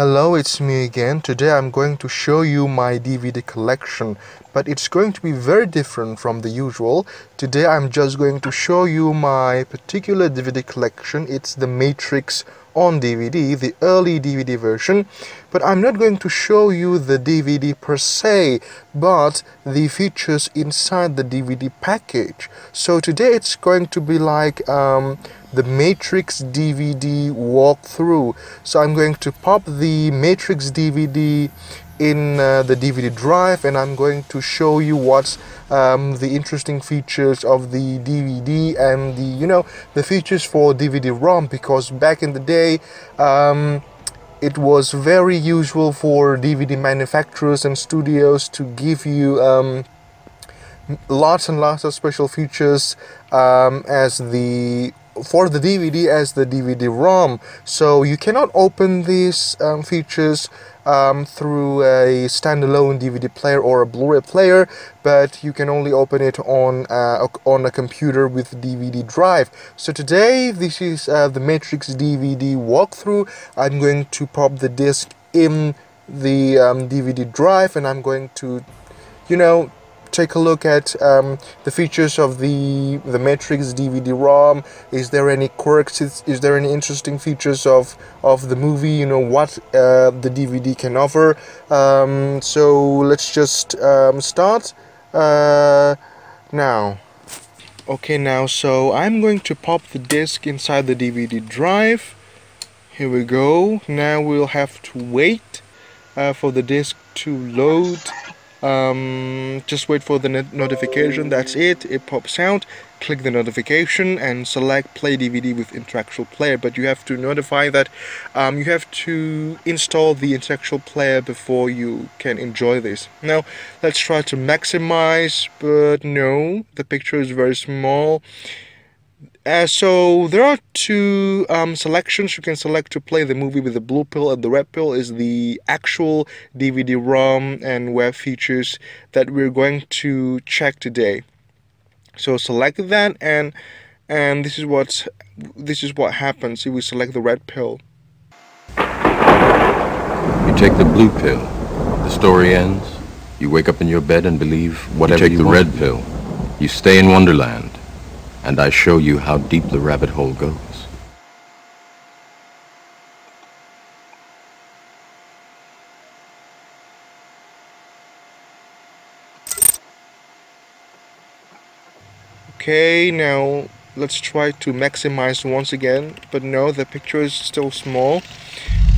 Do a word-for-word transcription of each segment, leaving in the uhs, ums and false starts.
Hello, it's me again. Today I'm going to show you my D V D collection, but it's going to be very different from the usual. Today I'm just going to show you my particular D V D collection. It's The Matrix on D V D, the early D V D version, but I'm not going to show you the D V D per se, but the features inside the D V D package. So today it's going to be like um, the Matrix D V D walkthrough. So I'm going to pop the Matrix D V D in uh, the D V D drive, and I'm going to show you what's um, the interesting features of the D V D and the, you know, the features for D V D ROM, because back in the day um, it was very usual for D V D manufacturers and studios to give you um, lots and lots of special features um, as the for the D V D as the D V D ROM. So you cannot open these um, features um, through a standalone D V D player or a Blu-ray player, but you can only open it on uh, on a computer with D V D drive. So today this is uh, the Matrix D V D walkthrough. I'm going to pop the disc in the um, D V D drive, and I'm going to, you know, take a look at um, the features of the the Matrix D V D ROM. Is there any quirks? Is, is there any interesting features of of the movie? You know, what uh, the D V D can offer. Um, so let's just um, start uh, now. Okay, now so I'm going to pop the disc inside the D V D drive. Here we go. Now we'll have to wait uh, for the disc to load. Um, just wait for the notification, that's it, it pops out, click the notification and select play D V D with Interactual Player, but you have to notify that um, you have to install the Interactual Player before you can enjoy this. Now let's try to maximize, but no, the picture is very small. Uh, so there are two um, selections. You can select to play the movie with the blue pill, and the red pill is the actual D V D ROM and web features that we're going to check today. So select that, and and this is what this is what happens if we select the red pill. You take the blue pill, the story ends. You wake up in your bed and believe whatever you want. You take the red pill, you stay in Wonderland. And I show you how deep the rabbit hole goes. Okay, now let's try to maximize once again, but no, the picture is still small.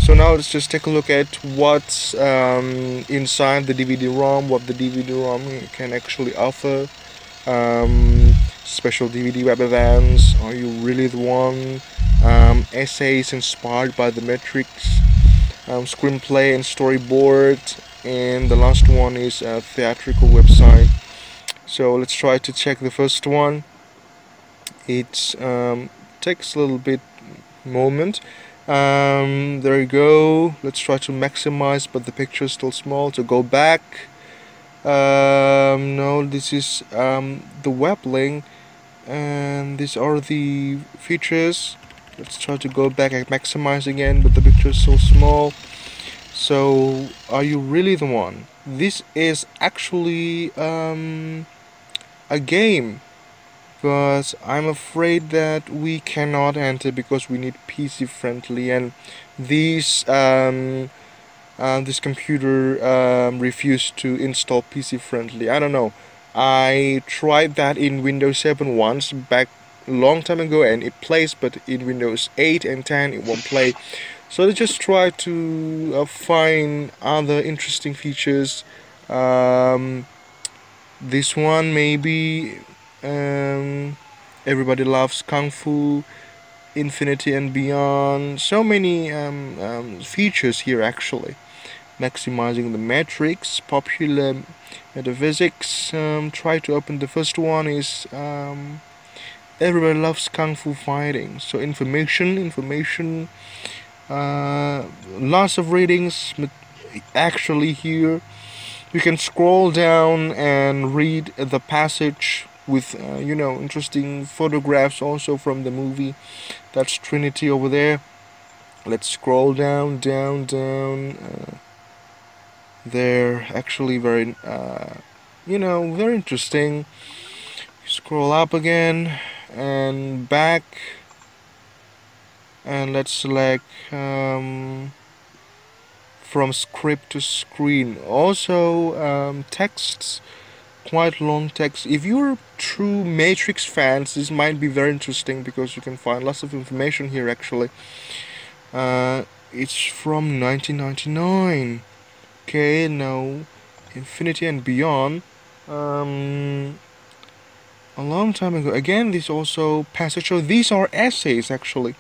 So now let's just take a look at what's um, inside the D V D ROM, what the D V D ROM can actually offer. Um, special D V D web events, Are You Really the One, um, essays inspired by the Matrix, um, screenplay and storyboard, and the last one is a theatrical website. So let's try to check the first one. It um, takes a little bit moment. Um, there you go. Let's try to maximize, but the picture is still small, so go back. Um, no, this is um, the web link, and these are the features. Let's try to go back and maximize again, but the picture is so small. So, Are You Really the One? This is actually um, a game, but I'm afraid that we cannot enter because we need P C Friendly, and these um, Uh, this computer um, refused to install P C Friendly. I don't know. I tried that in Windows seven once back a long time ago, and it plays, but in Windows eight and ten it won't play. So let's just try to uh, find other interesting features. Um, this one maybe. Um, everybody Loves Kung Fu. Infinity and Beyond. So many um, um, features here actually. Maximizing the Matrix, popular metaphysics. Um, try to open the first one is um, Everybody Loves Kung Fu Fighting. So information, information, uh, lots of ratings actually here. You can scroll down and read the passage with uh, you know, interesting photographs also from the movie. That's Trinity over there. Let's scroll down, down, down. Uh, they're actually very, uh, you know, very interesting. Scroll up again and back, and let's select um, from script to screen. Also, um, texts, quite long text. If you're true Matrix fans, this might be very interesting because you can find lots of information here. Actually, uh, it's from nineteen ninety-nine. Okay, now Infinity and Beyond. Um, a long time ago. Again, this also passage. So these are essays actually.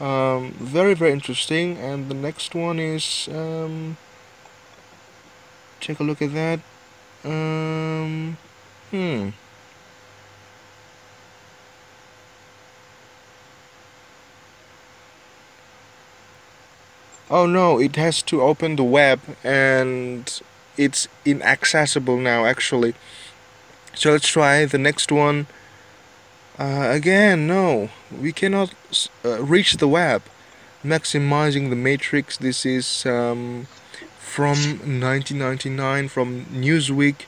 Um, very very interesting. And the next one is um, take a look at that. Um, hmm. Oh no, it has to open the web and it's inaccessible now actually. So let's try the next one. Uh, again, no, we cannot uh, reach the web. Maximizing the Matrix. This is um, from nineteen ninety-nine, from Newsweek.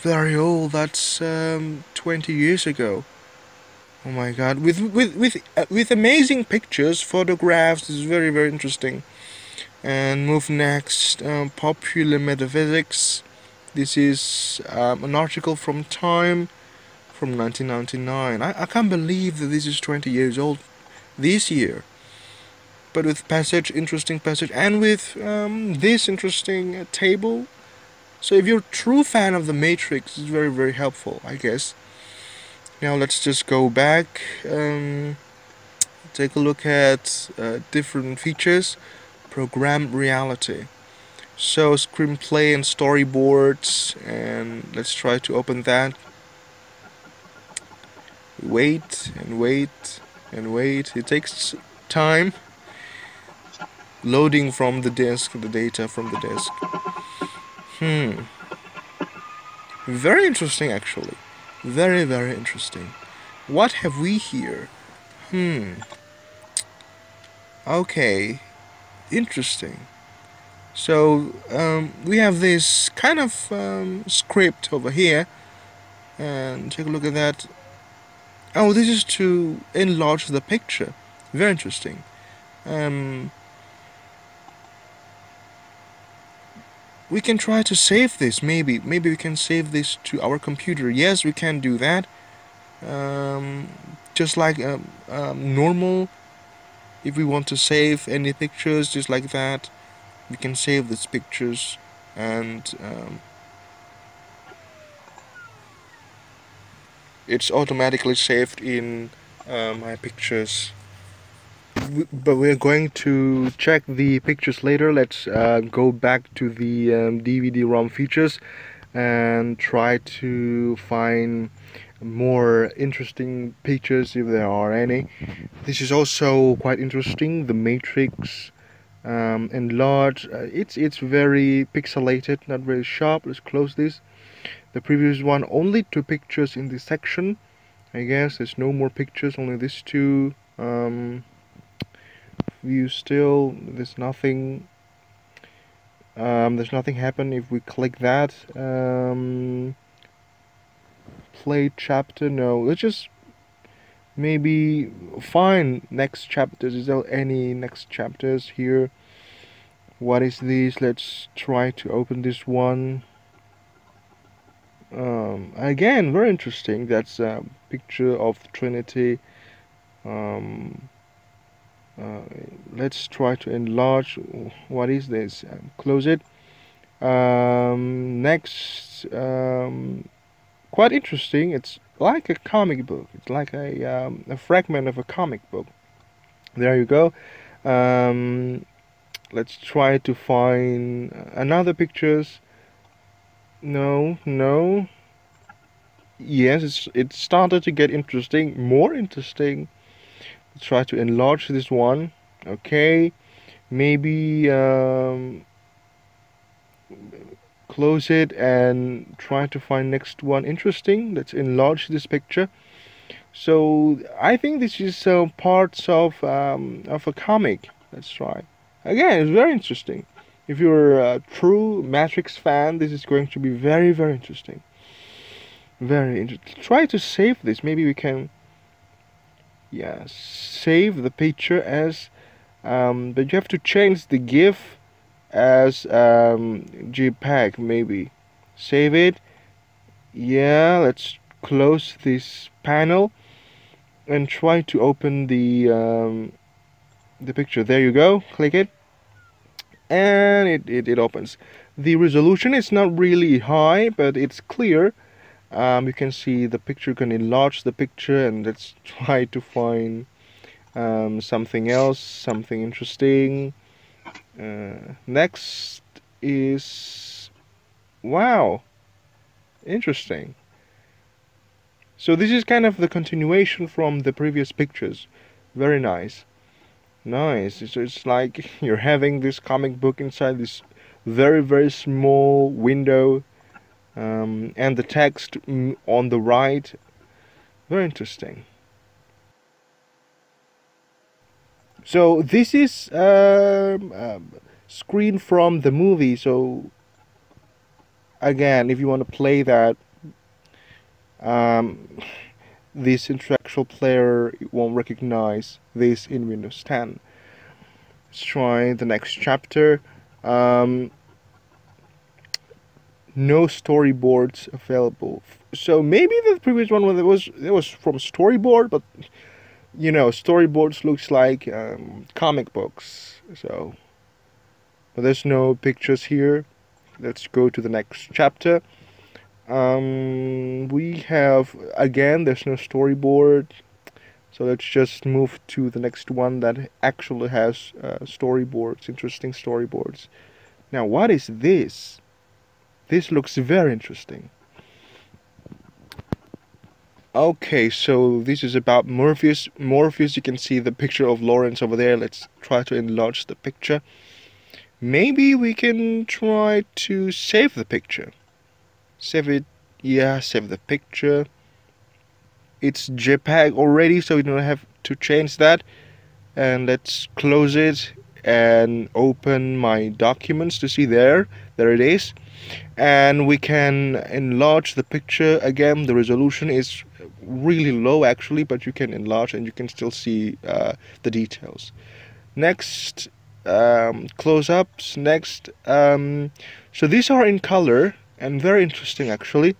Very old. That's um, twenty years ago. Oh my God! With with with uh, with amazing pictures, photographs. This is very very interesting. And move next. Um, popular metaphysics. This is um, an article from Time. From nineteen ninety-nine. I, I can't believe that this is twenty years old this year. But with passage, interesting passage, and with um, this interesting uh, table. So if you're a true fan of The Matrix, it's very very helpful, I guess. Now let's just go back, um, take a look at uh, different features. Program reality. So screenplay and storyboards, and let's try to open that. Wait and wait and wait. It takes time loading from the disk, the data from the disk. Hmm. Very interesting actually. Very very interesting. What have we here? Hmm. Okay. Interesting. So um, we have this kind of um, script over here, and take a look at that. Oh, this is to enlarge the picture. Very interesting. Um, we can try to save this, maybe. Maybe we can save this to our computer. Yes, we can do that. Um, just like um, um, normal, if we want to save any pictures, just like that, we can save these pictures and... Um, it's automatically saved in uh, my pictures. W but we're going to check the pictures later. Let's uh, go back to the um, D V D ROM features and try to find more interesting pictures if there are any. This is also quite interesting. The Matrix um, enlarged. Uh, it's it's very pixelated, not very sharp. Let's close this. The previous one, only two pictures in this section. I guess there's no more pictures, only these two. Um, view still, there's nothing. Um, there's nothing happen if we click that. Um, play chapter, no. Let's just maybe find next chapters. Is there any next chapters here? What is this? Let's try to open this one. Um, again, very interesting. That's a picture of Trinity. Um, uh, let's try to enlarge. What is this? Um, close it. Um, next, um, quite interesting. It's like a comic book. It's like a, um, a fragment of a comic book. There you go. Um, let's try to find another pictures. No, no. Yes, it's, it started to get interesting, more interesting. Let's try to enlarge this one. Okay, maybe um, close it and try to find next one interesting. Let's enlarge this picture. So I think this is uh, parts of um, of a comic. Let's try. Again, it's very interesting. If you're a true Matrix fan, this is going to be very, very interesting. Very interesting. Try to save this. Maybe we can, yeah, save the picture as, um, but you have to change the GIF as um, JPEG, maybe. Save it. Yeah, let's close this panel and try to open the um, the picture. There you go. Click it. And it, it, it opens. The resolution is not really high, but it's clear. Um, you can see the picture. You can enlarge the picture, and let's try to find um, something else, something interesting. Uh, next is, wow, interesting. So this is kind of the continuation from the previous pictures. Very nice. Nice. It's, it's like you're having this comic book inside this very, very small window, um, and the text on the right. Very interesting. So this is a um, um, screen from the movie. So again, if you want to play that, um, this Interactual Player won't recognize this in Windows ten. Let's try the next chapter. Um, no storyboards available. So maybe the previous one was it was from storyboard, but you know, storyboards looks like um, comic books. So, but there's no pictures here. Let's go to the next chapter. Um, we have, again, there's no storyboard, so let's just move to the next one that actually has uh, storyboards, interesting storyboards. Now, what is this? This looks very interesting. Okay, so this is about Morpheus. Morpheus, you can see the picture of Laurence over there. Let's try to enlarge the picture. Maybe we can try to save the picture. Save it, yeah, save the picture. It's JPEG already, so you don't have to change that. And let's close it and open my documents to see there. There it is. And we can enlarge the picture. Again, the resolution is really low actually, but you can enlarge and you can still see uh, the details. Next, um, close-ups. Next, um, so these are in color. And very interesting actually.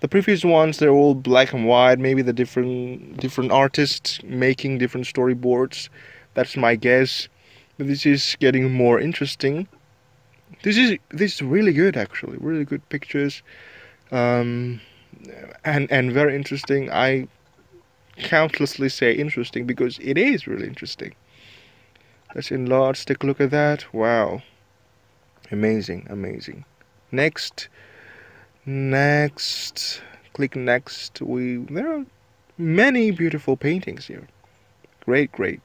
The previous ones, they're all black and white. Maybe the different different artists making different storyboards. That's my guess. But this is getting more interesting. This is this is really good actually. Really good pictures, um, and and very interesting. I countlessly say interesting because it is really interesting. Let's enlarge. Take a look at that. Wow, amazing, amazing. Next. Next, click next. We there are many beautiful paintings here. Great, great.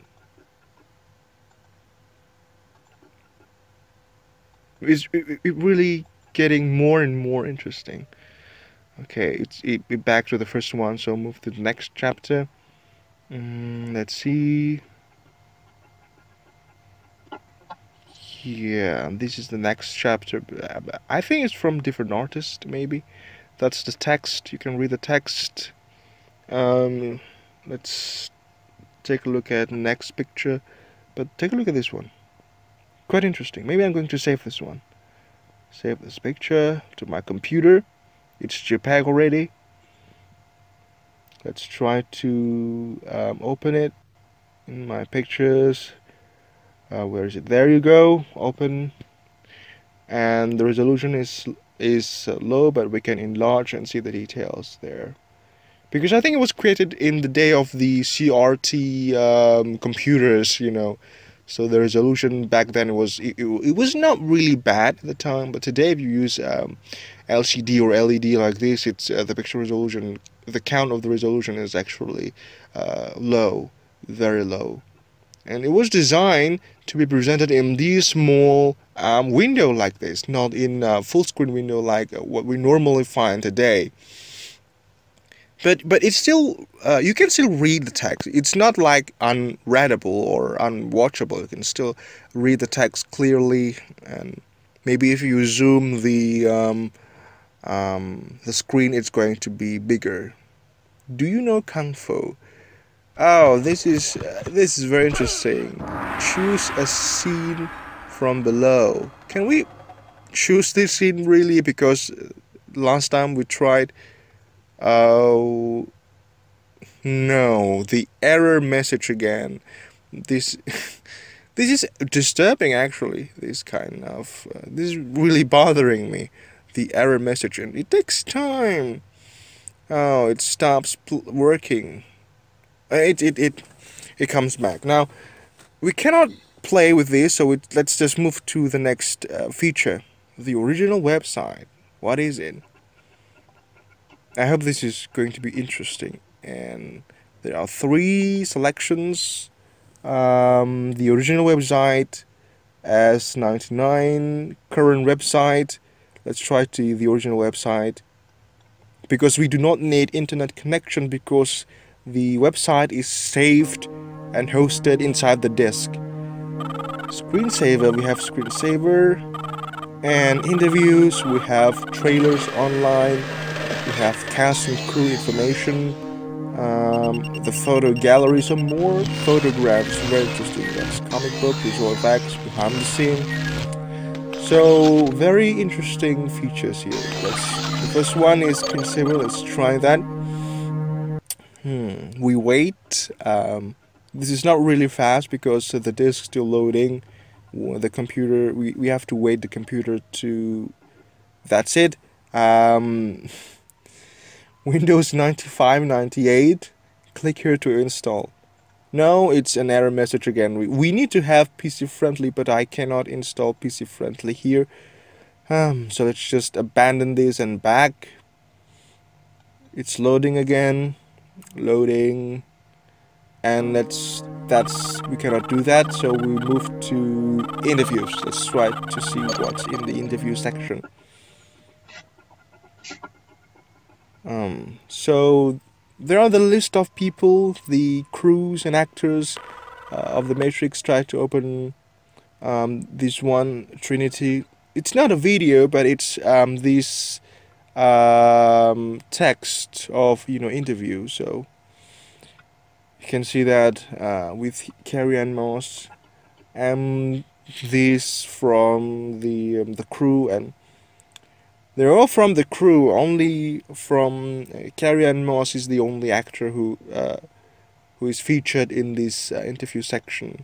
It's it, it really getting more and more interesting. Okay, it's it, it back to the first one. So move to the next chapter. Mm, let's see. Yeah, this is the next chapter. I think it's from different artists, maybe. That's the text. You can read the text. Um, let's take a look at next picture. But take a look at this one. Quite interesting. Maybe I'm going to save this one. Save this picture to my computer. It's JPEG already. Let's try to um, open it in my pictures. Uh, where is it? There you go. Open, and the resolution is is low, but we can enlarge and see the details there. Because I think it was created in the day of the C R T um, computers, you know. So the resolution back then was it, it, it was not really bad at the time, but today if you use um, L C D or L E D like this, it's uh, the picture resolution, the count of the resolution is actually uh, low, very low. And it was designed to be presented in these small um, window like this, not in a full screen window like what we normally find today. But but it's still uh, you can still read the text. It's not like unreadable or unwatchable. You can still read the text clearly, and maybe if you zoom the um, um, the screen, it's going to be bigger. Do you know Kung Fu? Oh, this is uh, this is very interesting. Choose a scene from below. Can we choose this scene really? Because last time we tried. Oh uh, no, the error message again. This this is disturbing actually. This kind of uh, this is really bothering me. The error message, and it takes time. Oh, it stops pl working. It it it it comes back. Now we cannot play with this, so it, let's just move to the next uh, feature. The original website. What is it? I hope this is going to be interesting. And there are three selections. Um, the original website as ninety-nine, current website. Let's try to the original website, because we do not need internet connection, because the website is saved and hosted inside the disk. Screensaver, we have screensaver, and interviews, we have trailers online. We have cast and crew information, um, the photo gallery, some more photographs, very interesting. That's comic book, visual effects, behind the scene. So, very interesting features here. Let's, the first one is screensaver, let's try that. Hmm, we wait. Um, this is not really fast because the disk's still loading. The computer, we, we have to wait the computer to... That's it. Um... Windows ninety-five, ninety-eight, click here to install. No, it's an error message again. We, we need to have P C Friendly, but I cannot install P C Friendly here. Um, so let's just abandon this and back. It's loading again. Loading. And let's, that's, we cannot do that, so we move to interviews. Let's try to see what's in the interview section. Um, so there are the list of people, the crews and actors uh, of The Matrix. Try to open um, this one, Trinity. It's not a video, but it's um, this um, text of, you know, interview. So you can see that uh, with Carrie-Anne Moss, and this from the um, the crew, and they're all from the crew. Only from uh, Carrie-Anne Moss is the only actor who uh, who is featured in this uh, interview section.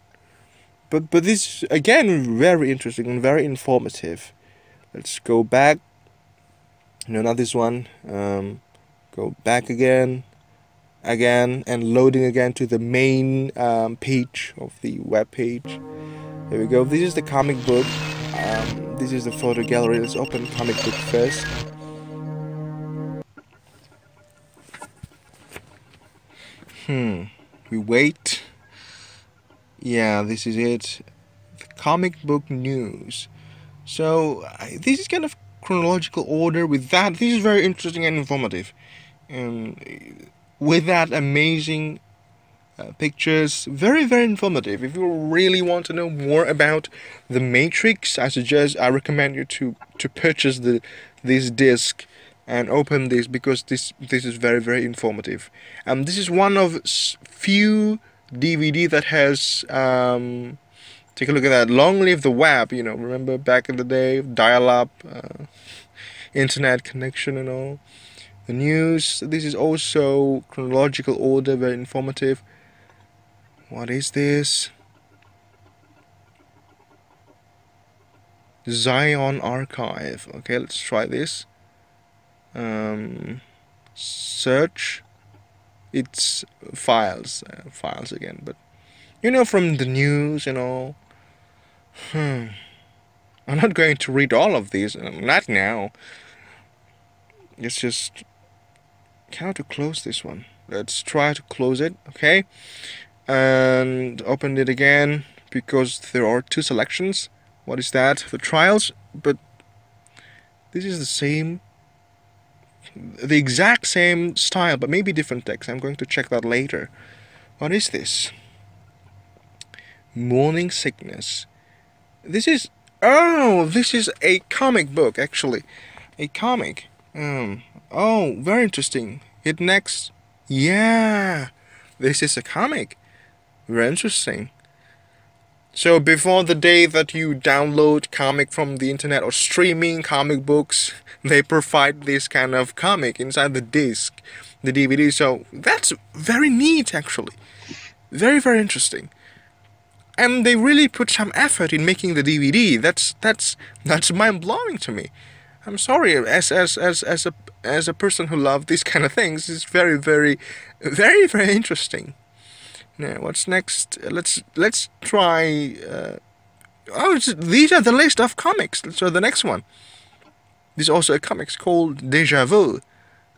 But but this again very interesting and very informative. Let's go back. No, not this one. Um, go back again, again, and loading again to the main um, page of the web page. There we go. This is the comic book. Um, this is the photo gallery. Let's open comic book first. Hmm. We wait. Yeah, this is it. The comic book news. So I, this is kind of chronological order. With that, this is very interesting and informative. Um, with that, amazing Uh, pictures, very very informative. If you really want to know more about The Matrix, I suggest, I recommend you to to purchase the this disc and open this, because this this is very very informative. And um, this is one of few D V D that has um, take a look at that. Long live the web, you know. Remember back in the day, dial-up, uh, internet connection and all. The news. This is also chronological order, very informative. What is this? Zion archive. Okay, let's try this. Um, search. It's files. Uh, files again, but you know, from the news and all. Hmm. I'm not going to read all of these. Not now. It's just... How to close this one? Let's try to close it. Okay. And opened it again, because there are two selections. What is that? The trials, but this is the same. the exact same style, but maybe different text. I'm going to check that later. What is this? Morning Sickness. This is... oh, this is a comic book, actually. A comic. Um, oh, very interesting. Hit next. Yeah, this is a comic. Very interesting. So before the day that you download comic from the internet or streaming comic books, they provide this kind of comic inside the disc, the D V D. So that's very neat, actually. Very, very interesting. And they really put some effort in making the D V D. That's that's that's mind-blowing to me. I'm sorry, as as as as a as a person who loves these kind of things, it's very, very, very, very interesting. Now, what's next? Let's let's try. Uh, oh, it's, these are the list of comics. So the next one. This is also a comics called Deja Vu.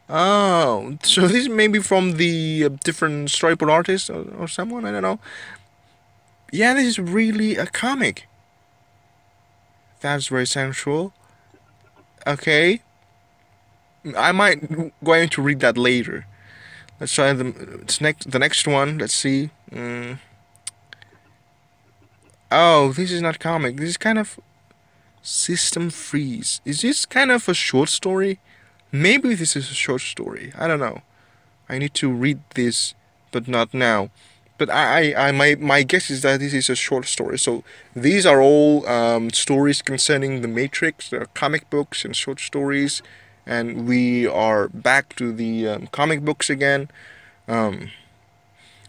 Oh, so this may be from the uh, different storyboard artist or, or someone. I don't know. Yeah, this is really a comic. That's very sensual. Okay. I might going to read that later. Let's try the next the next one. Let's see. Mm. Oh, this is not comic. This is kind of System Freeze. Is this kind of a short story? Maybe this is a short story. I don't know. I need to read this, but not now. But I, I, I my my guess is that this is a short story. So these are all um, stories concerning the Matrix. There are comic books and short stories. And we are back to the um, comic books again, um,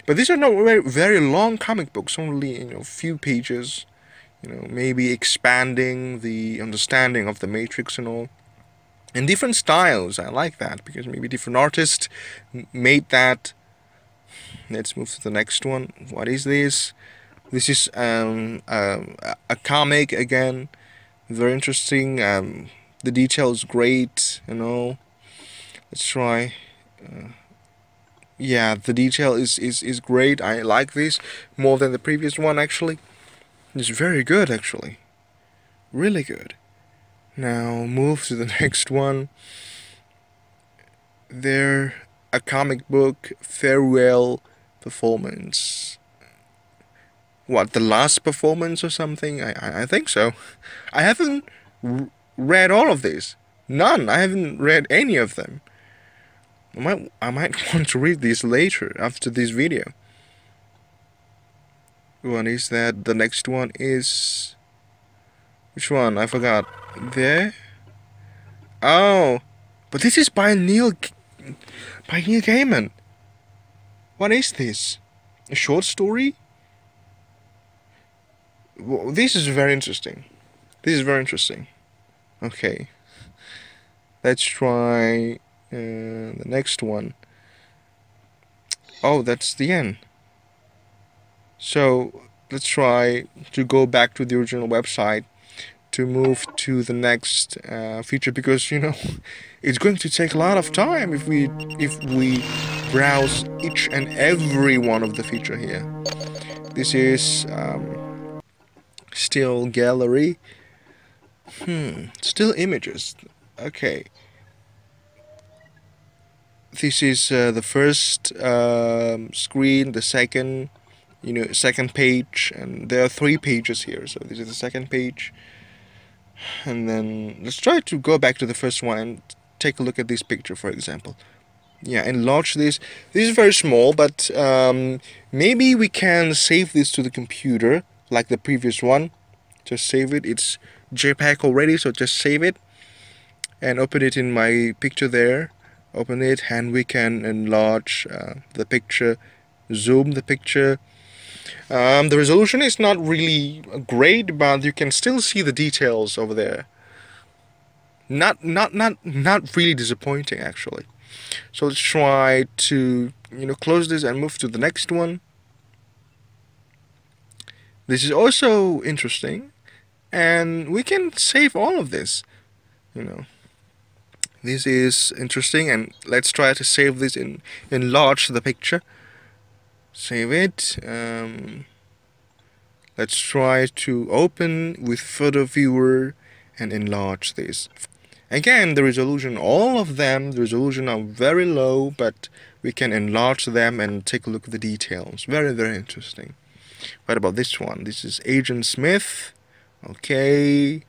but these are not very, very long comic books. Only, you know, few pages. You know, maybe expanding the understanding of the Matrix and all. And different styles. I like that because maybe different artists made that. Let's move to the next one. What is this? This is um, uh, a comic again. Very interesting. Um, The details great and all. Let's try. Uh, yeah, the detail is, is is great. I like this more than the previous one, actually. It's very good, actually. Really good. Now move to the next one. There, a comic book farewell performance. What, the last performance or something? I I, I think so. I haven't read all of these. None. I haven't read any of them. I might, I might want to read these later after this video. What is that? The next one is... which one? I forgot. There? Oh. But this is by Neil... by Neil Gaiman. What is this? A short story? Well, this is very interesting. This is very interesting. Okay, let's try uh, the next one. Oh, that's the end. So let's try to go back to the original website to move to the next uh, feature, because you know it's going to take a lot of time if we if we browse each and every one of the feature here. This is um, still gallery. Hmm, still images. Okay. This is uh, the first uh, screen, the second, you know, second page, and there are three pages here. So this is the second page. And then let's try to go back to the first one and take a look at this picture, for example. Yeah, enlarge this. This is very small, but um, maybe we can save this to the computer like the previous one. Just save it. It's JPEG already, so just save it and open it in my picture there. Open it, and we can enlarge uh, the picture, zoom the picture. Um, the resolution is not really great, but you can still see the details over there. Not, not, not, not really disappointing, actually. So let's try to, you know, close this and move to the next one. This is also interesting. And we can save all of this, you know. This is interesting, and let's try to save this in enlarge the picture. Save it. Um, let's try to open with photo viewer and enlarge this. Again, the resolution, all of them, the resolution are very low, but we can enlarge them and take a look at the details. Very, very interesting. What about this one? This is Agent Smith. Okay.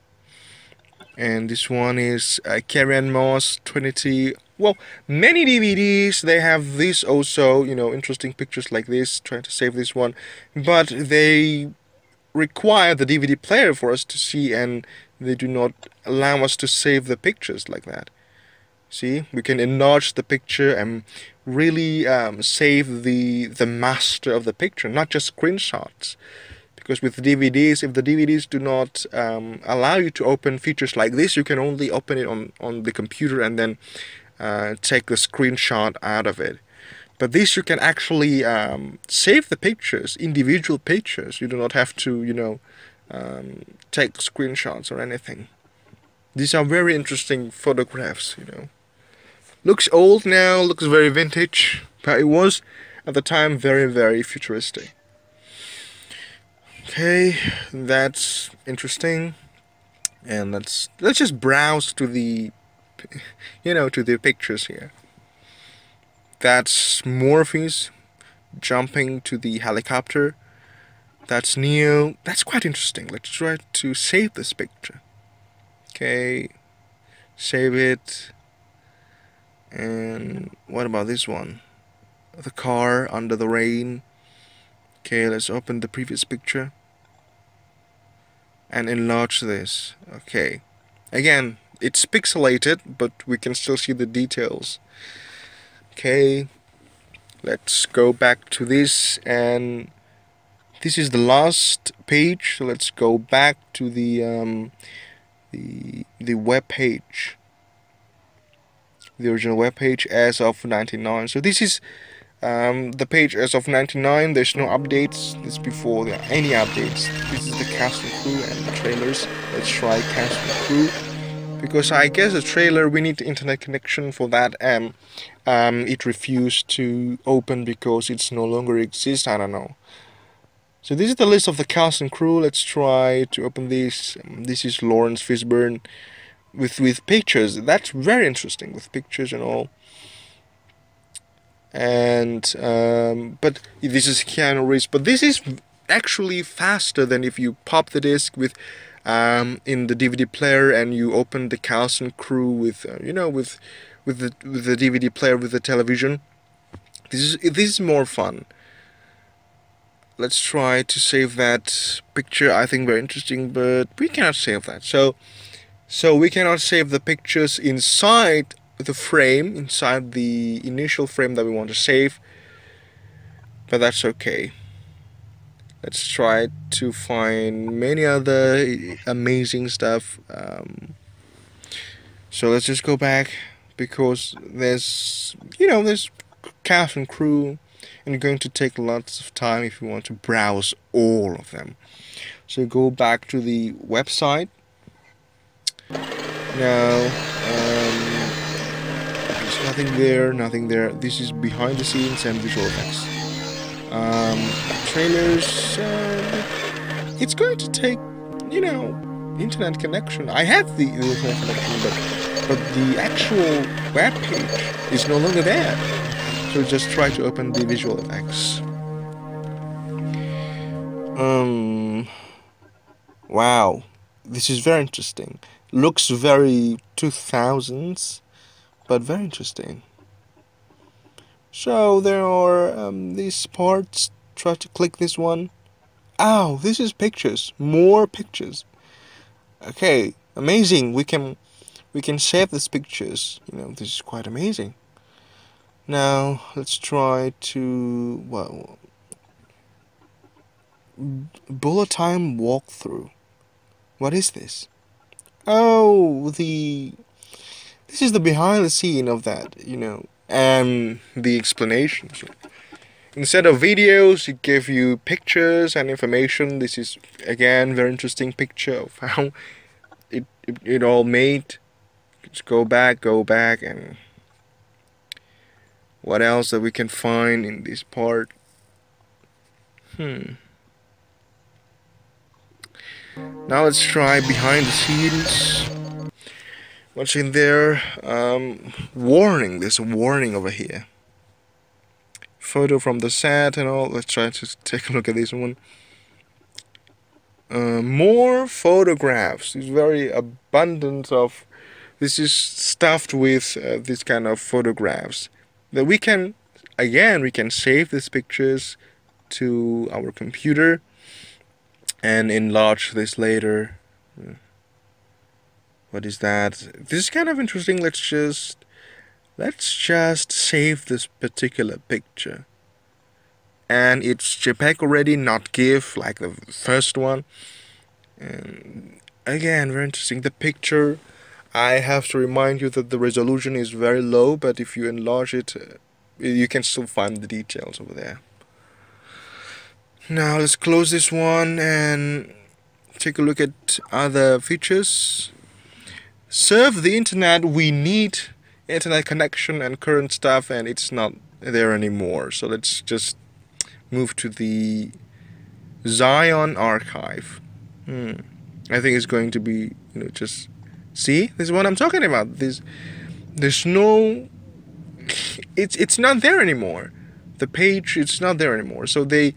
And this one is uh, Carrie-Anne Moss, Trinity. Well, many D V Ds, they have this also, you know, interesting pictures like this, trying to save this one. But they require the D V D player for us to see, and they do not allow us to save the pictures like that. See, we can enlarge the picture and really um, save the the master of the picture, not just screenshots. Because with D V Ds, if the D V Ds do not um, allow you to open features like this, you can only open it on, on the computer and then uh, take the screenshot out of it. But this, you can actually um, save the pictures, individual pictures. You do not have to, you know, um, take screenshots or anything. These are very interesting photographs, you know. Looks old now, looks very vintage, but it was at the time very, very futuristic. Okay, that's interesting. And let's let's just browse to the, you know, to the pictures here. That's Morpheus jumping to the helicopter. That's Neo. That's quite interesting. Let's try to save this picture. Okay, save it. And what about this one? The car under the rain. Okay, let's open the previous picture and enlarge this. Okay, again, it's pixelated, but we can still see the details. Okay, let's go back to this, and this is the last page. So let's go back to the um, the the web page, the original web page as of ninety-nine. So this is um, the page as of ninety-nine. There's no updates. This before there are any updates. This is the cast and crew and the trailers. Let's try cast and crew. Because I guess the trailer, we need internet connection for that, and um, um, it refused to open because it's no longer exists, I don't know. So this is the list of the cast and crew. Let's try to open this. This is Laurence Fishburne with, with pictures. That's very interesting, with pictures and all. And, um, but this is Keanu Reeves, but this is actually faster than if you pop the disc with Um, in the D V D player and you open the cast and crew with uh, you know with with the with the D V D player with the television. This is this is more fun. Let's try to save that picture. I think very interesting, but we cannot save that. So so we cannot save the pictures inside the frame, inside the initial frame that we want to save. But that's okay. Let's try to find many other amazing stuff. Um, so let's just go back, because there's, you know, there's cast and crew, and you're going to take lots of time if you want to browse all of them. So go back to the website. Now, um, there's nothing there, nothing there. This is behind the scenes and visual effects. Um, trailers, uh, it's going to take, you know, internet connection. I had the internet connection, but, but the actual web page is no longer there. So just try to open the visual effects. Um, wow, this is very interesting. Looks very two thousands, but very interesting. So there are um, these parts. Try to click this one. Ow, this is pictures, more pictures. Okay, amazing. We can we can save these pictures. You know, this is quite amazing. Now let's try to well bullet time walkthrough. What is this? Oh, the this is the behind the scene of that. You know. And the explanations. Instead of videos, it gave you pictures and information. This is again very interesting picture of how it it, it all made. Just go back, go back, and what else that we can find in this part? Hmm. Now let's try behind the scenes. watching their um, warning, there's a warning over here. Photo from the set and all. Let's try to take a look at this one. Uh, more photographs. It's very abundant of, this is stuffed with uh, this kind of photographs. That we can, again, we can save these pictures to our computer and enlarge this later. What is that? This is kind of interesting. Let's just let's just save this particular picture. And it's JPEG already, not GIF like the first one. And again, very interesting. The picture, I have to remind you that the resolution is very low, but if you enlarge it, you can still find the details over there. Now let's close this one and take a look at other features. Serve the internet. We need internet connection and current stuff, and it's not there anymore. So let's just move to the Zion archive. Hmm. I think it's going to be, you know, just see, this is what I'm talking about. This, there's no, it's it's not there anymore. The page, it's not there anymore. So they.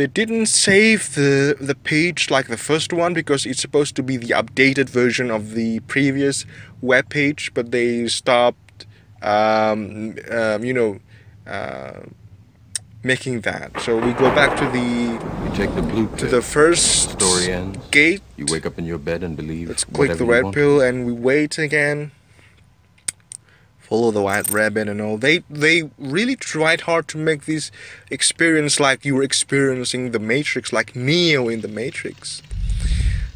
They didn't save the, the page like the first one, because it's supposed to be the updated version of the previous web page, but they stopped, um, um, you know, uh, making that. So we go back to the you check the blue to the first story ends. Gate. You wake up in your bed and believe. Let's click the red pill and we wait again. Follow the white rabbit and all. They they really tried hard to make this experience like you were experiencing The Matrix, like Neo in The Matrix.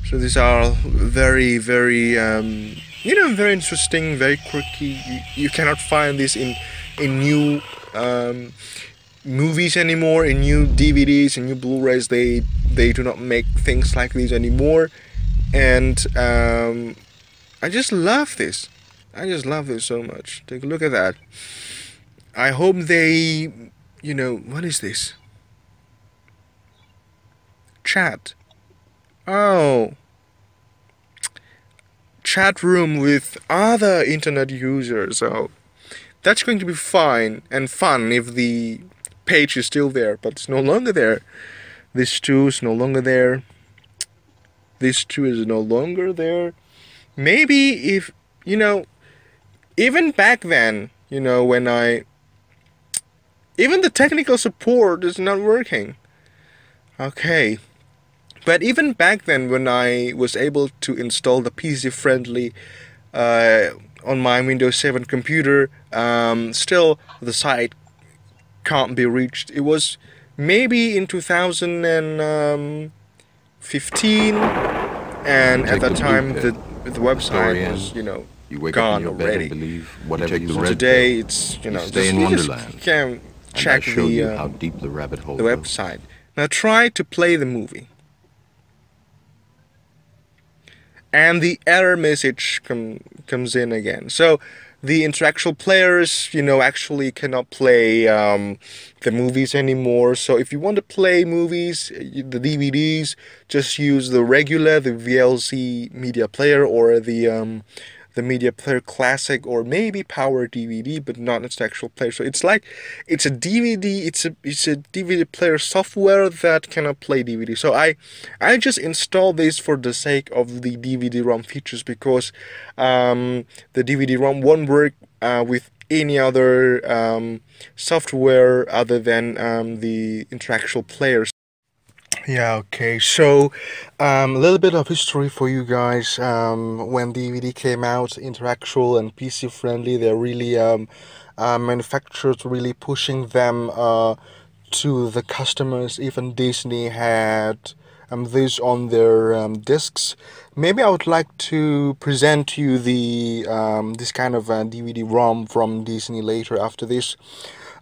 So these are very, very, um, you know, very interesting, very quirky. You, you cannot find this in, in new um, movies anymore, in new D V Ds, in new Blu-rays. They, they do not make things like these anymore. And um, I just love this. I just love this so much. Take a look at that. I hope they, you know, what is this? Chat. Oh. Chat room with other internet users. So that's going to be fine and fun if the page is still there, but it's no longer there. This two is no longer there. This two is no longer there. Maybe if, you know, even back then, you know, when I... Even the technical support is not working. Okay. But even back then, when I was able to install the P C Friendly uh, on my Windows seven computer, um, still the site can't be reached. It was maybe in two thousand fifteen, and at that time, the, the website was, you know... You wake gone up in your bed and believe whatever you, you so read. Today there. It's, you know, you stay in Wonderland. You can check the, you how deep the rabbit hole the website. Now try to play the movie. And the error message com comes in again. So the Interactual Players, you know, actually cannot play um, the movies anymore. So if you want to play movies, the D V Ds, just use the regular, the V L C Media Player, or the... Um, the Media Player Classic, or maybe Power D V D, but not Interactual Player. So it's like, it's a D V D, it's a it's a D V D player software that cannot play D V D. So I I just installed this for the sake of the D V D ROM features, because um, the D V D ROM won't work uh, with any other um, software other than um, the Interactual Players. Yeah, okay, so um, a little bit of history for you guys. Um, when D V D came out, Interactual and P C Friendly, they're really um, uh, manufacturers really pushing them uh, to the customers. Even Disney had um, this on their um, discs. Maybe I would like to present to you the, um, this kind of uh, D V D ROM from Disney later after this.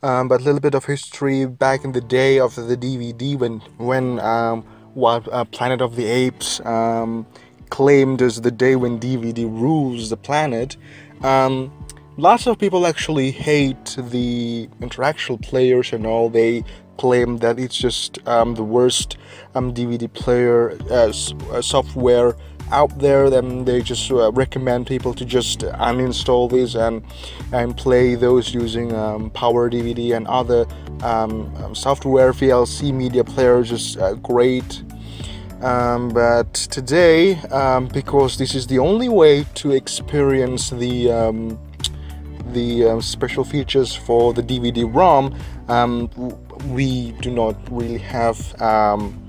Um, but a little bit of history back in the day of the D V D, when when um, what uh, Planet of the Apes um, claimed as the day when D V D rules the planet. Um, lots of people actually hate the Interactual Players and all. They claim that it's just um, the worst um, D V D player uh, software out there, then they just uh, recommend people to just uninstall these and and play those using um, Power D V D and other um, software. V L C Media Player is just uh, great. Um, but today, um, because this is the only way to experience the um, the uh, special features for the D V D ROM, um, we do not really have um,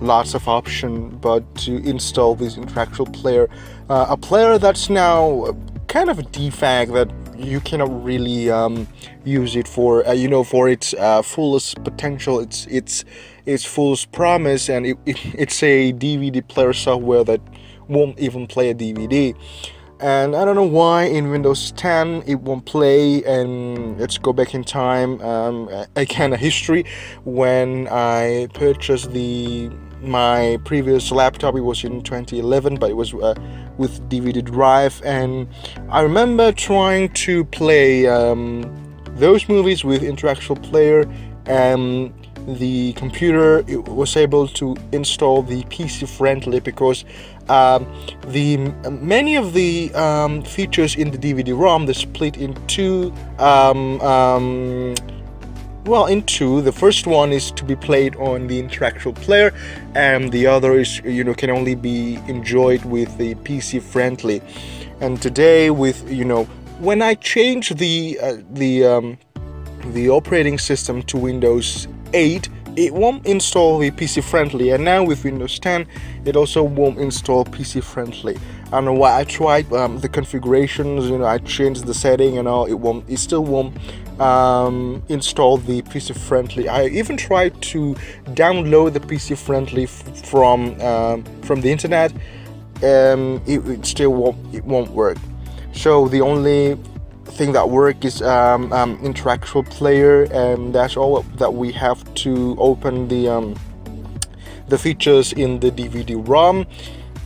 lots of option but to install this Interactual Player, uh, a player that's now kind of a defect that you cannot really um, use it for uh, you know, for its uh, fullest potential, its its its fullest promise, and it, it, it's a D V D player software that won't even play a D V D. And I don't know why in Windows ten it won't play. And let's go back in time, um, again a history. When I purchased the my previous laptop, it was in twenty eleven, but it was uh, with D V D drive, and I remember trying to play um, those movies with Interactual Player, and the computer it was able to install the P C Friendly, because um, the many of the um, features in the D V D ROM, they split into um, um, well into the first one is to be played on the Interactual Player, and the other is, you know, can only be enjoyed with the P C Friendly. And today, with, you know, when I changed the uh, the um, the operating system to Windows eight, it won't install the P C Friendly, and now with Windows ten it also won't install P C Friendly. I don't know why. I tried um, the configurations, you know, I changed the setting and all, it won't it still won't um, install the P C Friendly. I even tried to download the P C Friendly f from um, from the internet, um, it, it still won't it won't work. So the only thing that work is um, um, Interactual Player, and that's all that we have to open the um, the features in the D V D ROM.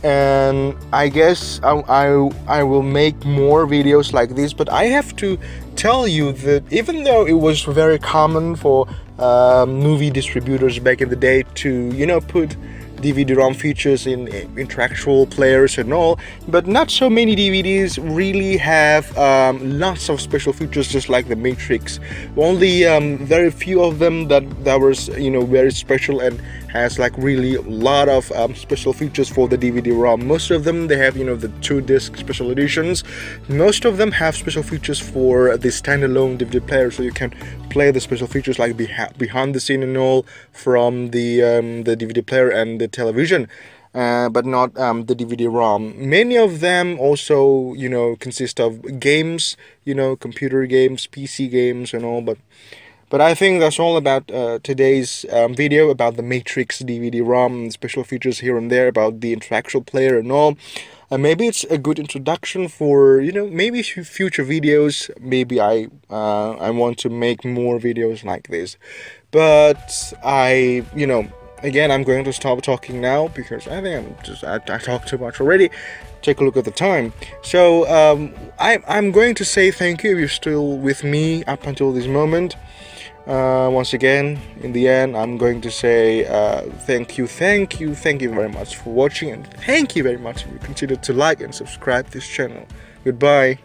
And I guess I, I, I will make more videos like this, but I have to tell you that even though it was very common for um, movie distributors back in the day to, you know, put D V D ROM features in Interactual Players and all, but not so many D V Ds really have um, lots of special features, just like The Matrix. Only um, very few of them that that was, you know, very special and has like really a lot of um, special features for the D V D ROM. Most of them, they have, you know, the two disc special editions. Most of them have special features for the standalone D V D player, so you can play the special features like behind the scene and all from the um, the D V D player and the television, uh, but not um, the D V D ROM. Many of them also, you know, consist of games, you know, computer games, P C games and all, but but I think that's all about uh, today's um, video about the Matrix D V D ROM, special features here and there about the Interactual Player and all. Uh, maybe it's a good introduction for, you know, maybe future videos. Maybe I uh, I want to make more videos like this, but I, you know, again, I'm going to stop talking now because I think I'm just I, I talked too much already. Take a look at the time. So um, I, I'm going to say thank you if you're still with me up until this moment. Uh, once again, in the end, I'm going to say uh, thank you, thank you, thank you very much for watching, and thank you very much if you consider to like and subscribe this channel. Goodbye.